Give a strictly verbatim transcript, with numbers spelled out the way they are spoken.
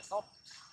assault